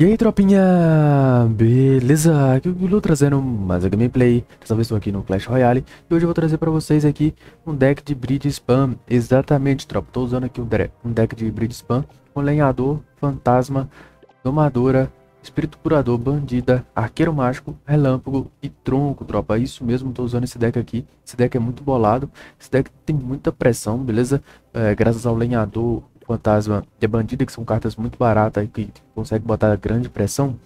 E aí, tropinha, beleza? Aqui é o Guilherme trazendo mais uma gameplay. Dessa vez estou aqui no Clash Royale e hoje eu vou trazer para vocês aqui um deck de Breed Spam. Exatamente, tropa, estou usando aqui um deck de Breed Spam com Lenhador, Fantasma, Domadora, Espírito Curador, Bandida, Arqueiro Mágico, Relâmpago e Tronco, tropa. Isso mesmo, estou usando esse deck aqui. Esse deck é muito bolado, esse deck tem muita pressão, beleza? Graças ao Lenhador, Fantasma e Bandida, que são cartas muito baratas e que consegue botar grande pressão.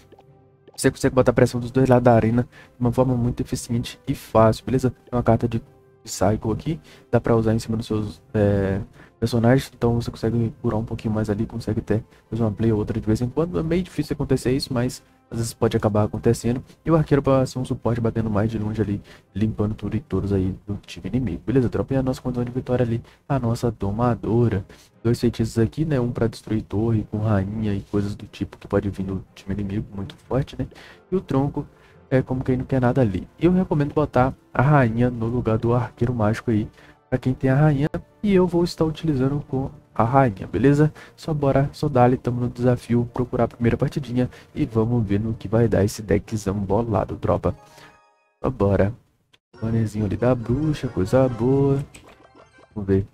Você consegue botar pressão dos dois lados da arena de uma forma muito eficiente e fácil, beleza? É uma carta de Psycho aqui, dá pra usar em cima dos seus personagens, então você consegue curar um pouquinho mais ali, consegue até fazer uma play ou outra de vez em quando. É meio difícil acontecer isso, mas às vezes pode acabar acontecendo. E o arqueiro para ser um suporte batendo mais de longe ali, limpando tudo e todos aí do time inimigo. Beleza, tropa? E a nossa condição de vitória ali, a nossa domadora. Dois feitiços aqui, né? Um para destruir torre com rainha e coisas do tipo que pode vir do time inimigo, muito forte, né? E o tronco é como quem não quer nada ali. Eu recomendo botar a rainha no lugar do arqueiro mágico aí, para quem tem a rainha. E eu vou estar utilizando com a rainha, beleza? Só bora, só dali, tamo no desafio, procurar a primeira partidinha e vamos ver no que vai dar esse deckzão bolado, tropa. Só bora. Manezinho ali da bruxa, coisa boa. Vamos ver.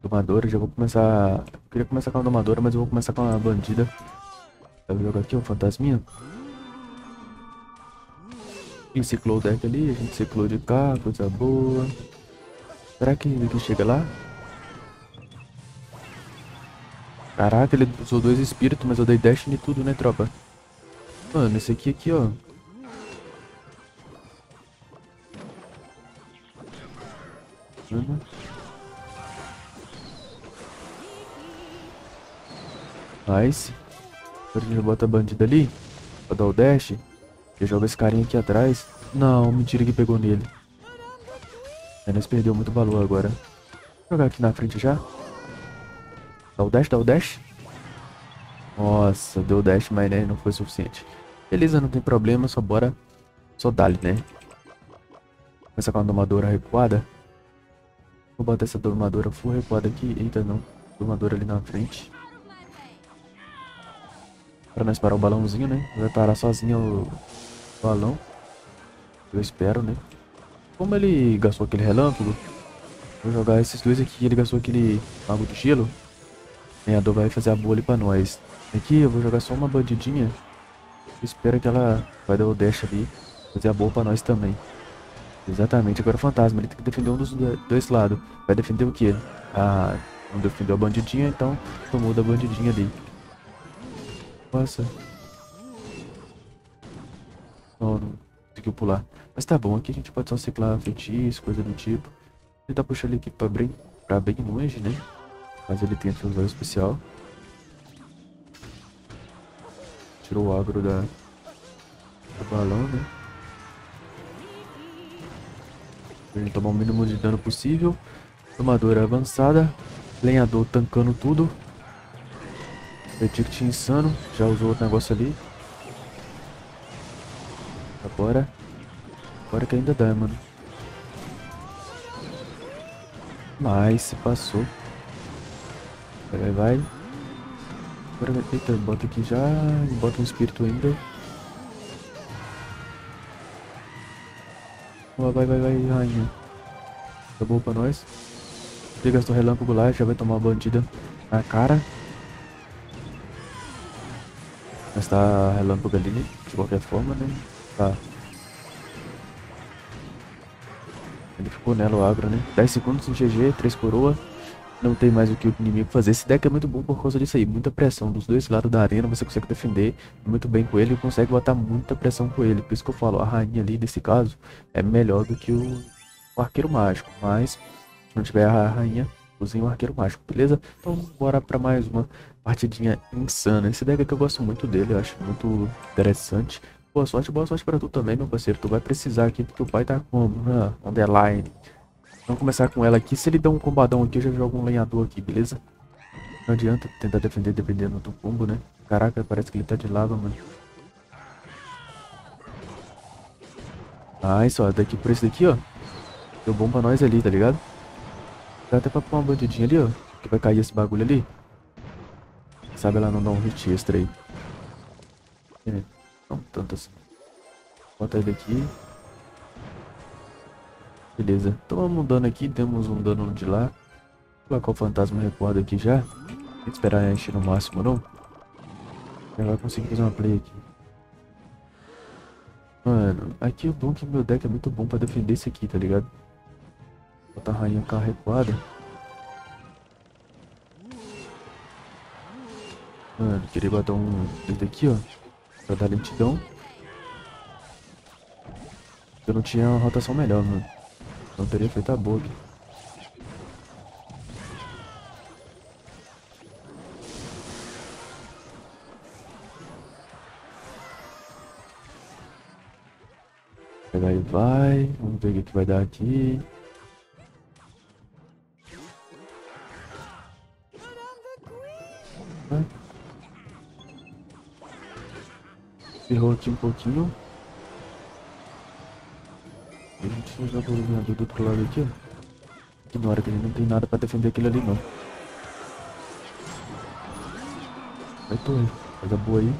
Domadora, já vou começar... Eu queria começar com a domadora, mas eu vou começar com a bandida. Vou jogar aqui um fantasminha. Enciclou o deck ali, a gente ciclou de cá, coisa boa. Será que ele chega lá? Caraca, ele usou dois espíritos, mas eu dei dash em tudo, né, tropa? Mano, esse aqui, ó. Nice. Agora a gente bota a bandida ali, pra dar o dash. Eu jogo esse carinha aqui atrás. Não, mentira que pegou nele. É, nós perdeu muito valor agora. Vou jogar aqui na frente já. Dá o dash, dá o dash. Nossa, deu o dash, mas né, não foi suficiente. Beleza, não tem problema, só bora. Só dá-lhe, né? Começa com a domadora recuada. Vou botar essa domadora full recuada aqui. Eita, não. Domadora ali na frente. Pra nós parar o balãozinho, né? Vai parar sozinho o balão. Eu espero, né? Como ele gastou aquele relâmpago, vou jogar esses dois aqui. Ele gastou aquele mago de gelo. Lenhador vai fazer a boa ali pra nós. Aqui eu vou jogar só uma bandidinha. Espero que ela vai dar o dash ali, fazer a boa pra nós também. Exatamente, agora o fantasma, ele tem que defender um dos dois lados. Vai defender o que? Ah, não defendeu a bandidinha, então tomou da bandidinha ali. Nossa. Oh, não conseguiu pular. Mas tá bom, aqui a gente pode só ciclar feitiço, coisa do tipo. Tentar puxar ele aqui pra bem longe, né? Mas ele tem aqui um valor especial. Tirou o agro do balão, né? Pra gente tomar o mínimo de dano possível. Domadora avançada. Lenhador tancando tudo. Predict insano. Já usou outro negócio ali. Agora. Agora que ainda dá, mano. Mas se passou. Vai, vai. Agora, eita, bota aqui já. Bota um espírito ainda. Vai, vai, vai, vai, rainha. Tá bom pra nós. Ele gastou relâmpago lá, já vai tomar uma bandida na cara. Mas tá relâmpago ali, de qualquer forma, né? Tá. Ele ficou nela o agro, né? 10 segundos em GG, 3 coroa. Não tem mais o que o inimigo fazer. Esse deck é muito bom por causa disso aí. Muita pressão dos dois lados da arena. Você consegue defender muito bem com ele. E consegue botar muita pressão com ele. Por isso que eu falo, a rainha ali, nesse caso, é melhor do que o arqueiro mágico. Mas, se não tiver a rainha, usem o arqueiro mágico, beleza? Então, bora pra mais uma partidinha insana. Esse deck aqui eu gosto muito dele. Eu acho muito interessante. Boa sorte pra tu também, meu parceiro. Tu vai precisar aqui, porque o pai tá como? Underline. Vamos começar com ela aqui. Se ele der um combadão aqui, eu já jogo um lenhador aqui, beleza? Não adianta tentar defender dependendo do combo, né? Caraca, parece que ele tá de lava, mano. Ah, isso, ó. Daqui por esse daqui, ó. Deu bom pra nós ali, tá ligado? Dá até pra pôr uma bandidinha ali, ó. Que vai cair esse bagulho ali. Sabe, ela não dá um hit extra aí. né? Não tanto assim. Bota ele aqui. Beleza. Tomamos um dano aqui. Demos um dano de lá. Vou colocar o fantasma recuado aqui já. Tem que esperar encher no máximo, não. Já vai conseguir fazer uma play aqui. Mano, aqui o bom que meu deck é muito bom pra defender esse aqui, tá ligado? Botar a rainha com a recuada. Mano, queria botar um desse aqui, ó. Pra dar lentidão. Eu não tinha uma rotação melhor, mano. Não teria feito a bug. Pegar aí, vai. Vamos ver o que vai dar aqui. Errou aqui um pouquinho. A gente vai jogar o iluminador do outro lado aqui, ó. Ignora que ele não tem nada pra defender aquele ali, não. Vai, torre. Coisa boa aí.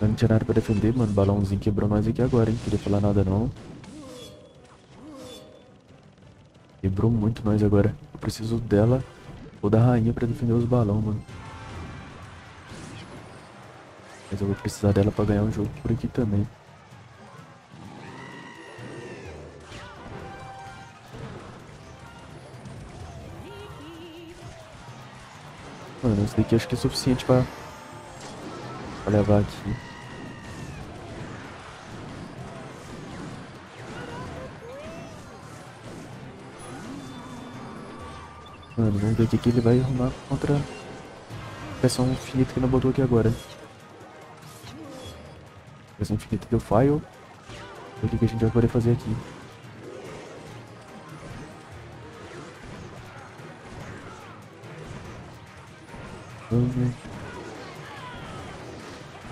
Não tinha nada pra defender, mano. Balãozinho quebrou nós aqui agora, hein. Não queria falar nada, não. Quebrou muito nós agora. Eu preciso dela ou da rainha pra defender os balão, mano. Mas eu vou precisar dela pra ganhar um jogo por aqui também. Mano, esse daqui acho que é suficiente pra levar aqui. Mano, vamos ver o que ele vai arrumar contra a pressão infinita que ele botou aqui agora. Pressão infinita deu file. O que a gente vai poder fazer aqui?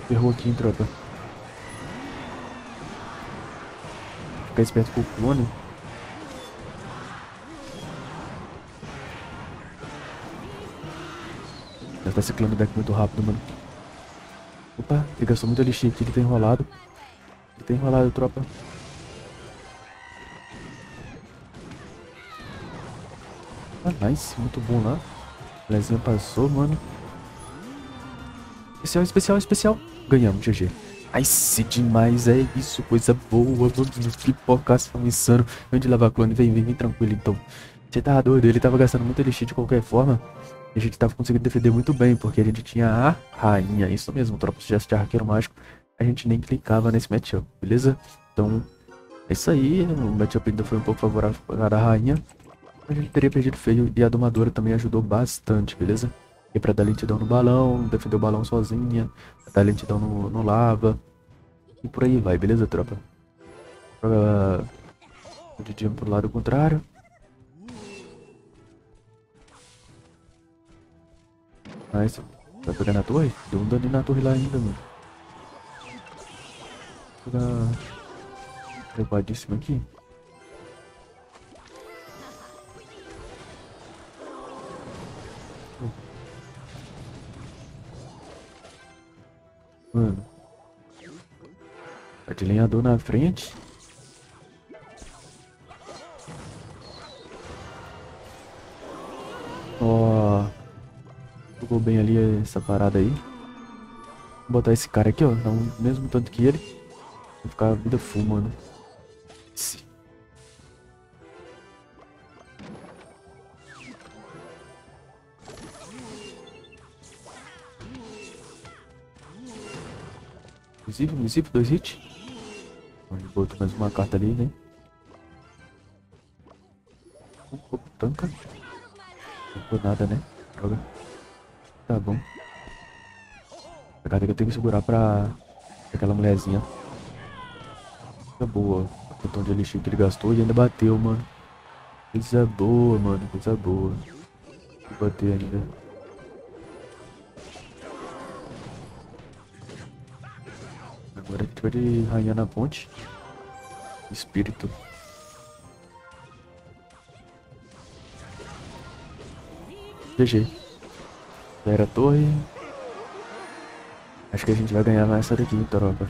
Errou aqui, hein, tropa. Ficar esperto com o clone. Tá ciclando o deck muito rápido, mano. Opa, ele gastou muito elixir aqui, ele tá enrolado. Ele tá enrolado, tropa. Ah, nice, muito bom lá. Lezinha passou, mano. Especial, especial, especial. Ganhamos, GG. Nice demais, é isso, coisa boa. Vamos no pipocaço, tão insano. Vem de lavar clone, vem, vem, vem tranquilo então. Você tava doido, ele tava gastando muito elixir de qualquer forma. A gente tava conseguindo defender muito bem, porque a gente tinha a rainha, isso mesmo, tropa, se tivesse de arqueiro mágico, a gente nem clicava nesse matchup, beleza? Então, é isso aí, o matchup ainda foi um pouco favorável para a rainha, a gente teria perdido feio, e a domadora também ajudou bastante, beleza? E pra dar lentidão no balão, defender o balão sozinha, dar lentidão no lava, e por aí vai, beleza, tropa? Joga o Didi pro lado contrário. Nice. Vai pegar na torre? Deu um dano na torre lá ainda, mano. Vou pegar... Prepadíssimo aqui. Mano. Tá de lenhador na frente. Ó... Oh. Jogou bem ali essa parada aí. Vou botar esse cara aqui, ó. Dá o mesmo tanto que ele. Vai ficar a vida full, mano. Esse. Invisível, invisível, 2 hits. Botou mais uma carta ali, né? Um pouco tanca. Não foi nada, né? Droga. Tá bom. A carta que eu tenho que segurar pra aquela mulherzinha. Coisa boa. O botão de elixir que ele gastou e ainda bateu, mano. Coisa boa, mano. Coisa boa. Vou bater ainda. Agora a gente vai de rainha na ponte. Espírito. GG. Era a torre. Acho que a gente vai ganhar essa daqui, tropa.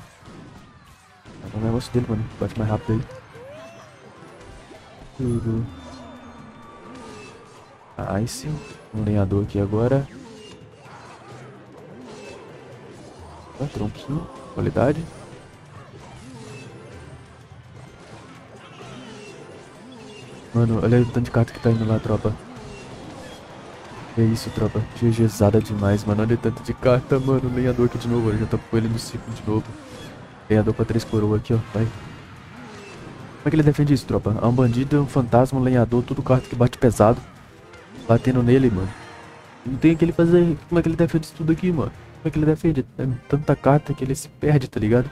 É o negócio dele, mano. Bate mais rápido aí. Tudo. Ice. Um lenhador aqui agora. Ah, tronquinho. Qualidade. Mano, olha aí o tanto de carta que tá indo lá, tropa. É isso, tropa. GGzada demais, mano. Olha o tanto de carta, mano. Lenhador aqui de novo. Eu já tô com ele no ciclo de novo. Lenhador pra 3 coroas aqui, ó. Vai. Como é que ele defende isso, tropa? É um bandido, um fantasma, um lenhador. Tudo carta que bate pesado. Batendo nele, mano. Não tem o que ele fazer. Como é que ele defende isso tudo aqui, mano? Como é que ele defende? É tanta carta que ele se perde, tá ligado?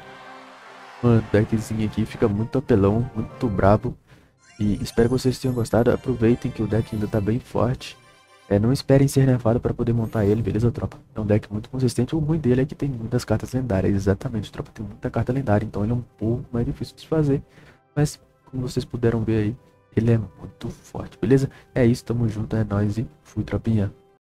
Mano, o deckzinho aqui fica muito apelão. Muito brabo. E espero que vocês tenham gostado. Aproveitem que o deck ainda tá bem forte. É, não esperem ser nerfado para poder montar ele, beleza, tropa? É um deck muito consistente. O ruim dele é que tem muitas cartas lendárias. Exatamente, tropa, tem muita carta lendária. Então ele é um pouco mais difícil de fazer. Mas, como vocês puderam ver aí, ele é muito forte, beleza? É isso, tamo junto, é nóis e fui, tropinha.